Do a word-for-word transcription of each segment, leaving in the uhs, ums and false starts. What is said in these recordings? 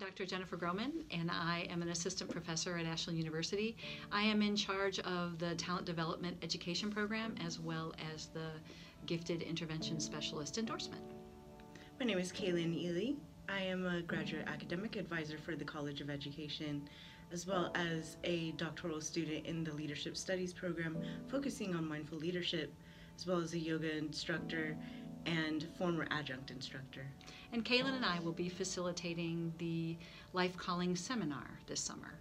Doctor Jennifer Groman, and I am an assistant professor at Ashland University. I am in charge of the Talent Development Education Program as well as the Gifted Intervention Specialist Endorsement. My name is Kaylin Ely. I am a graduate academic advisor for the College of Education as well as a doctoral student in the Leadership Studies Program focusing on mindful leadership, as well as a yoga instructor and former adjunct instructor. And Kaylin and I will be facilitating the Life Calling Seminar this summer.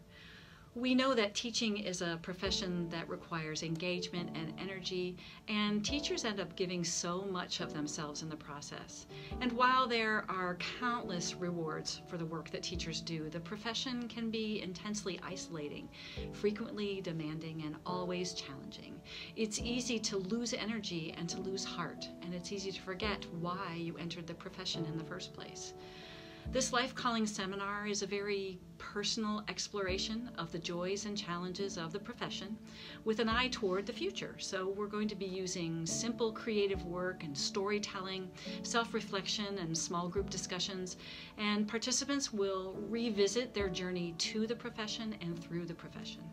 We know that teaching is a profession that requires engagement and energy, and teachers end up giving so much of themselves in the process. And while there are countless rewards for the work that teachers do, the profession can be intensely isolating, frequently demanding, and always challenging. It's easy to lose energy and to lose heart, and it's easy to forget why you entered the profession in the first place. This Life Calling Seminar is a very personal exploration of the joys and challenges of the profession with an eye toward the future. So we're going to be using simple creative work and storytelling, self-reflection, and small group discussions. And participants will revisit their journey to the profession and through the profession.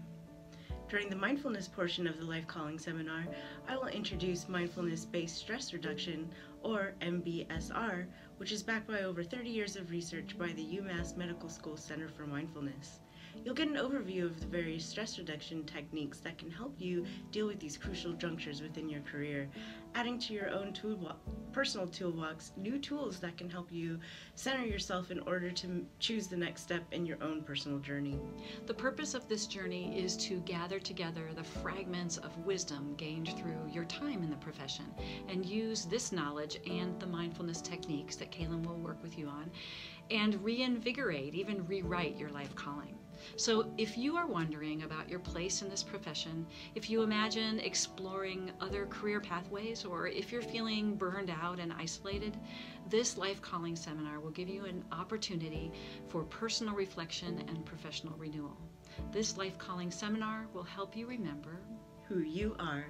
During the mindfulness portion of the Life Calling Seminar, I will introduce Mindfulness-Based Stress Reduction, or M B S R, which is backed by over thirty years of research by the UMass Medical School Center for Mindfulness. You'll get an overview of the various stress reduction techniques that can help you deal with these crucial junctures within your career, adding to your own toolbox, personal toolbox new tools that can help you center yourself in order to choose the next step in your own personal journey. The purpose of this journey is to gather together the fragments of wisdom gained through your time in the profession and use this knowledge and the mindfulness techniques that Kaylin will work with you on and reinvigorate, even rewrite your life calling. So if you are wondering about your place in this profession, if you imagine exploring other career pathways, or if you're feeling burned out and isolated, this Life Calling Seminar will give you an opportunity for personal reflection and professional renewal. This Life Calling Seminar will help you remember who you are.